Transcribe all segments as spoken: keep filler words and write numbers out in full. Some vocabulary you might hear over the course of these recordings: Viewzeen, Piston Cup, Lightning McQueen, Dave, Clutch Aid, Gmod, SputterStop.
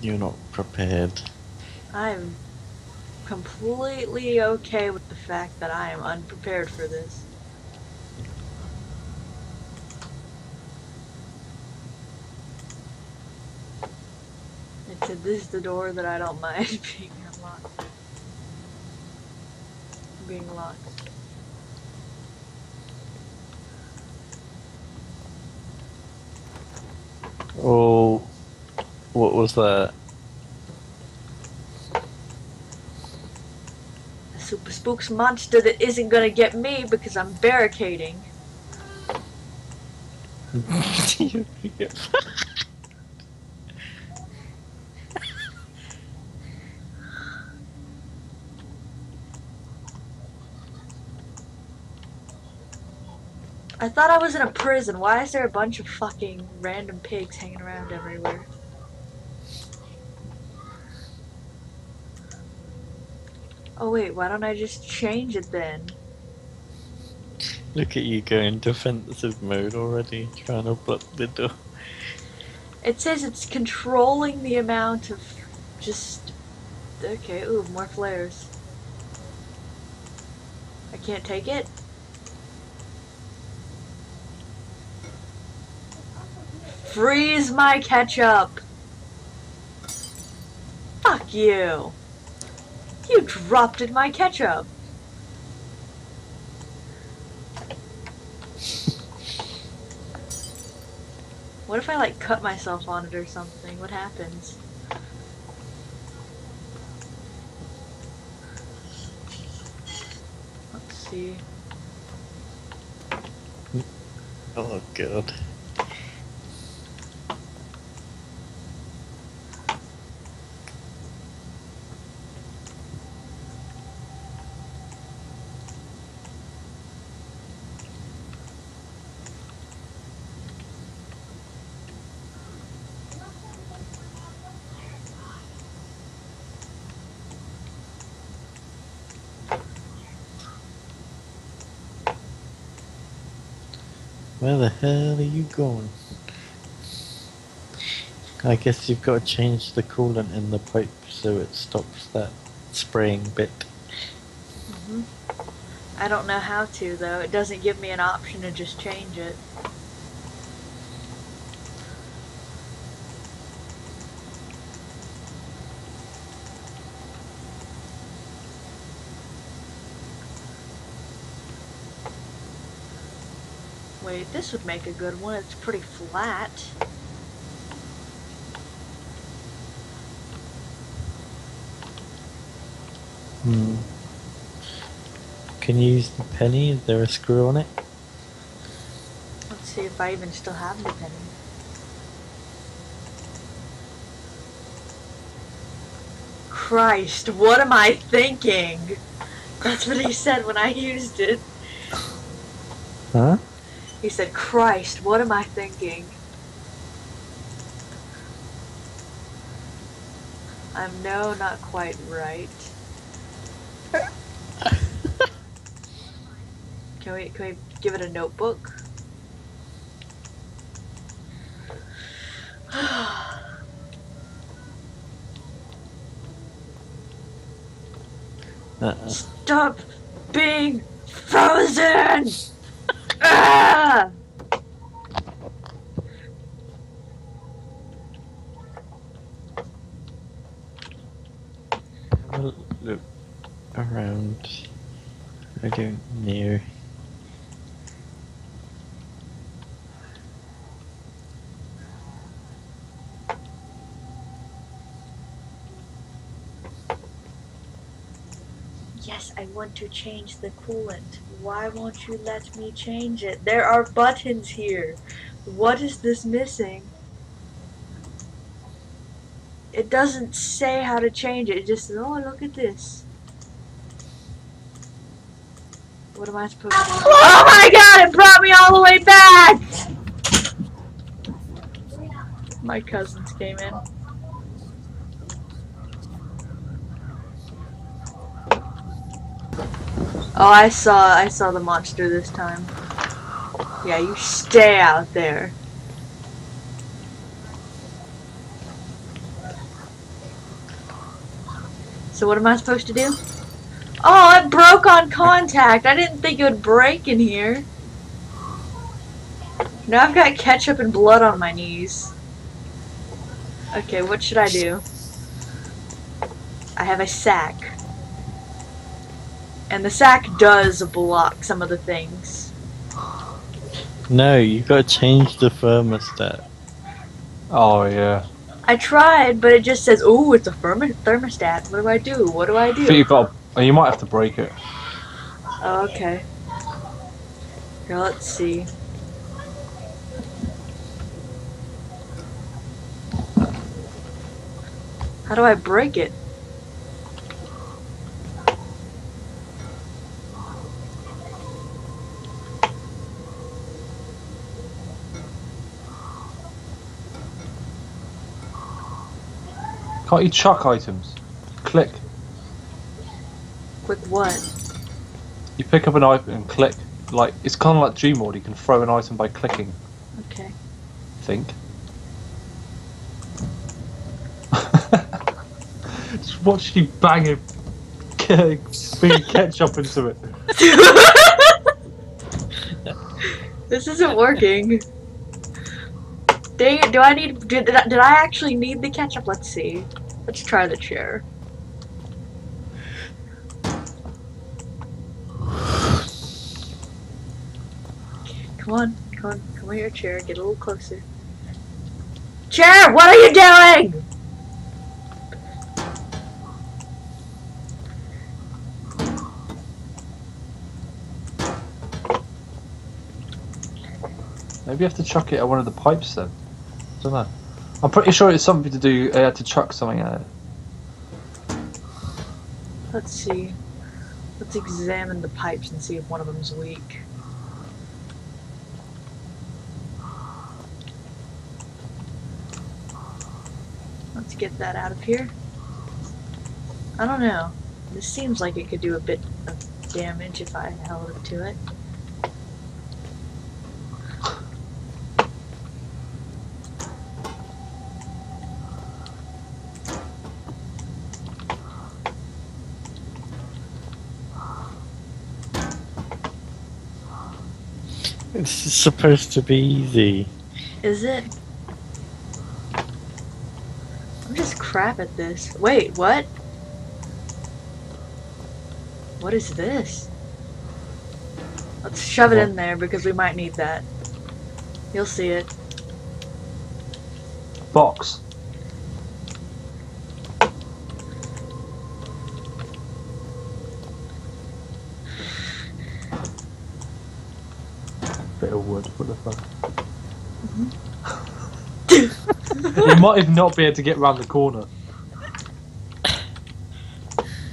You're not prepared. I'm completely okay with the fact that I am unprepared for this. It's at least the door that I don't mind being unlocked. Being locked. Oh, what was that? A Super Spooks monster that isn't gonna get me because I'm barricading. I thought I was in a prison. Why is there a bunch of fucking random pigs hanging around everywhere? Oh wait, why don't I just change it then? Look at you going defensive mode already, trying to block the door. It says it's controlling the amount of just... Okay, ooh, more flares. I can't take it? Freeze my ketchup! Fuck you! You dropped in my ketchup! What if I like cut myself on it or something? What happens? Let's see. Oh god. Where the hell are you going? I guess you've got to change the coolant in the pipe so it stops that spraying bit. Mm-hmm. I don't know how to though. It doesn't give me an option to just change it. Wait, this would make a good one. It's pretty flat. Hmm. Can you use the penny? Is there a screw on it? Let's see if I even still have the penny. Christ, what am I thinking? That's what he said when I used it. Huh? He said, Christ, what am I thinking? I'm no, not quite right. Can we, can we give it a notebook? Uh-uh. Stop being frozen! Ah! I'll look around. I don't know. Yes, I want to change the coolant. Why won't you let me change it? There are buttons here. What is this missing? It doesn't say how to change it. It just says, oh, look at this. What am I supposed to do? Oh my god, it brought me all the way back! My cousins came in. Oh, I saw, I saw the monster this time. Yeah, you stay out there. So what am I supposed to do? Oh, it broke on contact. I didn't think it would break in here. Now I've got ketchup and blood on my knees. Okay, what should I do? I have a sack. And the sack does block some of the things. No, you've got to change the thermostat. Oh, yeah. I tried, but it just says, ooh, it's a thermostat. What do I do? What do I do? I think you've got to, you might have to break it. Oh, okay. Here, let's see. How do I break it? Can't you chuck items? Click. Click what? You pick up an item and click. Like, it's kind of like Gmod. You can throw an item by clicking. Okay. I think. Just watch you bang a big ketchup into it. This isn't working. Dang it, do I need. Did, did, I, did I actually need the ketchup? Let's see. Let's try the chair. Okay, come on, come on, come on here, chair. Get a little closer. Chair, what are you doing? Maybe you have to chuck it at one of the pipes then. I don't know. I'm pretty sure it's something to do. I uh, had to chuck something at it. Let's see. Let's examine the pipes and see if one of them's weak. Let's get that out of here. I don't know. This seems like it could do a bit of damage if I held it to it. This is supposed to be easy. Is it? I'm just crap at this. Wait, what? What is this? Let's shove it in there because we might need that. You'll see it. Box. Wood, what the fuck? Mm-hmm. You might have not been able to get round the corner.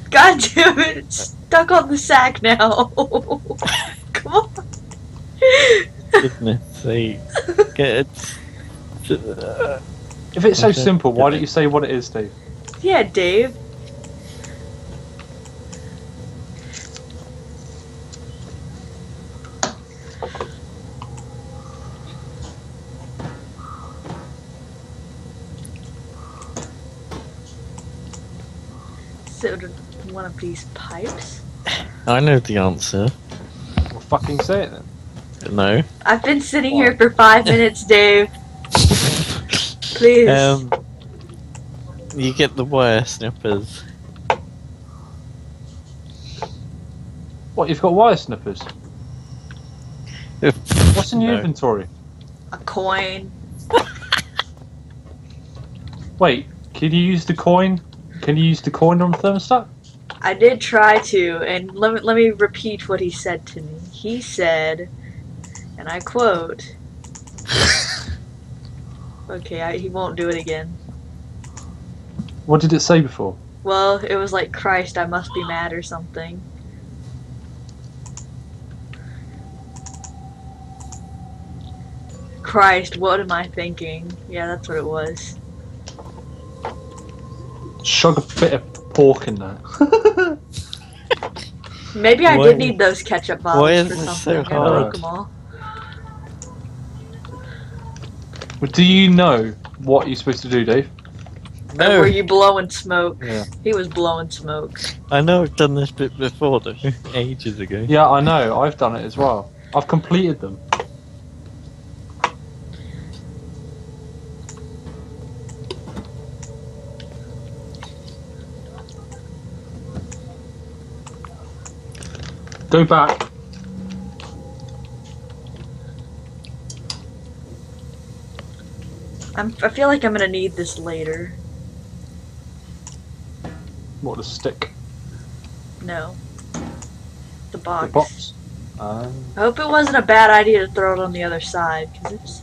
God damn it, it's stuck on the sack now. Come on. Goodness sake. Get it. If it's so simple, why don't you say what it is, Dave? Yeah, Dave. One of these pipes. I know the answer. Well, fucking say it then. No. I've been sitting what? here for five minutes, Dave. Please. Um, you get the wire snippers. What? You've got wire snippers? What's in your no. inventory? A coin. Wait. Can you use the coin? Can you use the coin on the thermostat? I did try to, and let me, let me repeat what he said to me. He said, and I quote, okay, I, he won't do it again. What did it say before? Well, it was like, Christ, I must be mad or something. Christ, what am I thinking? Yeah, that's what it was. Shug a bit of pork in there. Maybe I why, did need those ketchup bottles for something. I'm gonna break them all. Well, do you know what you're supposed to do, Dave? Or oh. Were you blowing smoke? Yeah. He was blowing smoke. I know I've done this bit before, though. Ages ago. Yeah, I know. I've done it as well. I've completed them. Go back. I'm, I feel like I'm gonna need this later. What, a stick? No. The box. The box. Uh... I hope it wasn't a bad idea to throw it on the other side, because it's...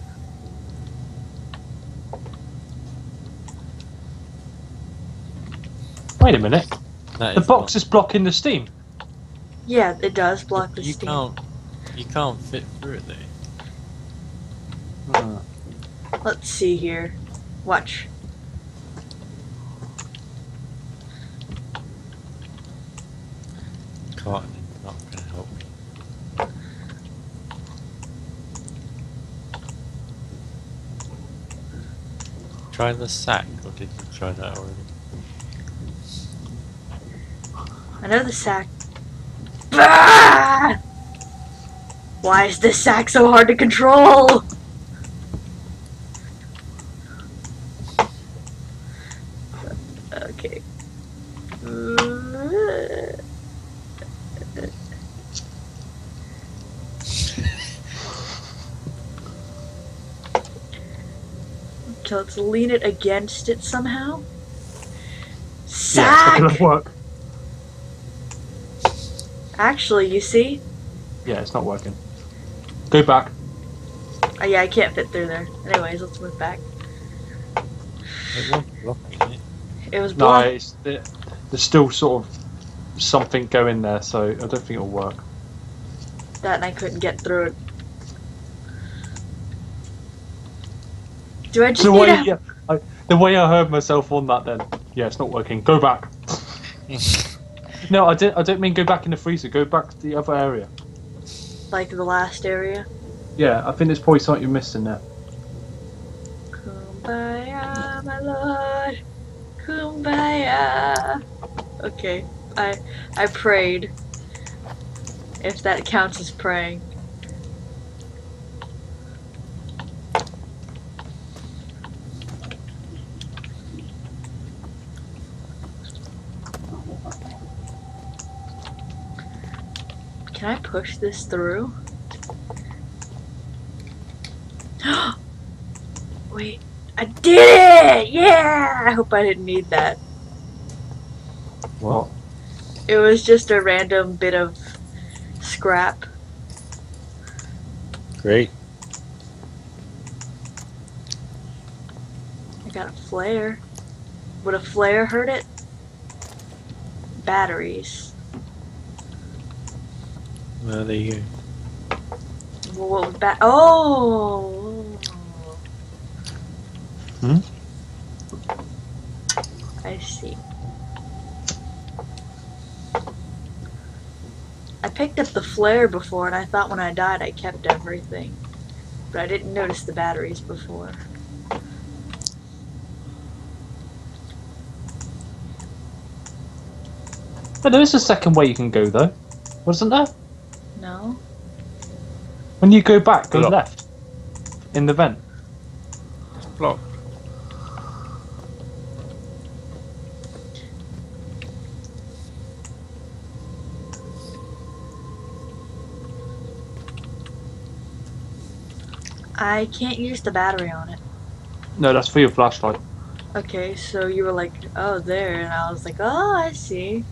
Wait a minute. That the is box is blocking the steam. Yeah, it does block the you steam. Can't, you can't fit through it, though. Hmm. Let's see here. Watch. Cotton is not going to help me. Try the sack, or did you try that already? I know the sack. Ah! Why is this sack so hard to control? Okay. So let's lean it against it somehow. Sack! Yeah, it's not gonna work. Actually, you see? Yeah, it's not working. Go back. Oh, yeah, I can't fit through there. Anyways, let's move back. It wasn't blocking it. It was blocking. No, it's, it, there's still sort of something going there, so I don't think it'll work. That and I couldn't get through it. Do I just the need way, a... yeah, I, the way I heard myself on that then. Yeah, it's not working. Go back. No, I don't, I don't mean go back in the freezer, go back to the other area. Like the last area? Yeah, I think there's probably something you're missing there. Kumbaya, my lord. Kumbaya. Okay, I I prayed. If that counts as praying. Can I push this through? Wait, I did it! Yeah! I hope I didn't need that. What? It was just a random bit of scrap. Great. I got a flare. Would a flare hurt it? Batteries. Well, there you go. Well, what was that? Oh! Hmm? I see. I picked up the flare before, and I thought when I died I kept everything. But I didn't notice the batteries before. But there is a second way you can go, though. Wasn't there? No. When you go back, go left. In the vent. It's blocked. I can't use the battery on it. No, that's for your flashlight. Okay, so you were like, oh, there, and I was like, oh, I see.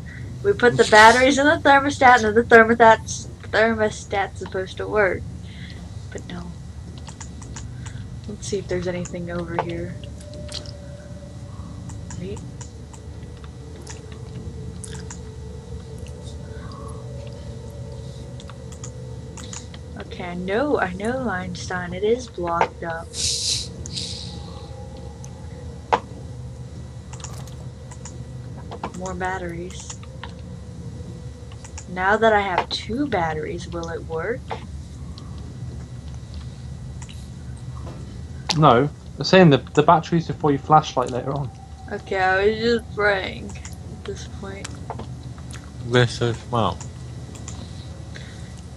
We put the batteries in the thermostat, and the thermostat's thermostat's supposed to work, but no. Let's see if there's anything over here. Wait. Okay, I know, I know, Einstein. It is blocked up. More batteries. Now that I have two batteries, will it work? No. I'm saying the, the batteries before your flashlight later on. Okay, I was just praying at this point. This is well.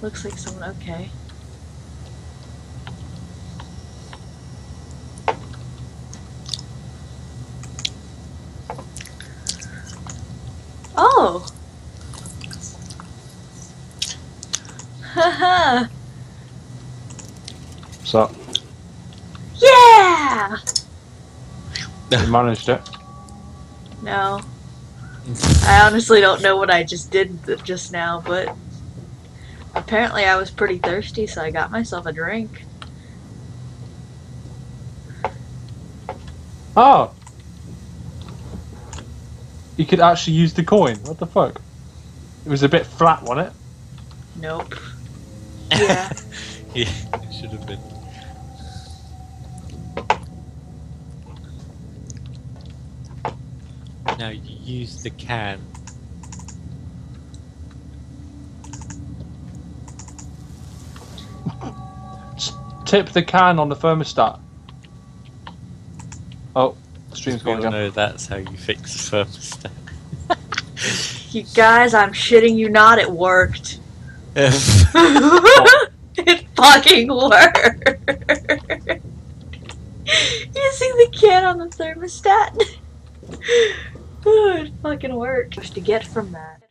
Looks like someone. Okay. Oh. Haha. What's up? Yeah. You managed it. No. I honestly don't know what I just did just now, but apparently I was pretty thirsty, so I got myself a drink. Oh! You could actually use the coin. What the fuck? It was a bit flat, wasn't it? Nope. Yeah. Yeah, it should have been. Now you use the can. Tip the can on the thermostat. Oh, the stream's going down. I know that's how you fix the thermostat. You guys, I'm shitting you not, it worked. It fucking worked. Using the can on the thermostat. Ooh, it fucking worked. What to get from that?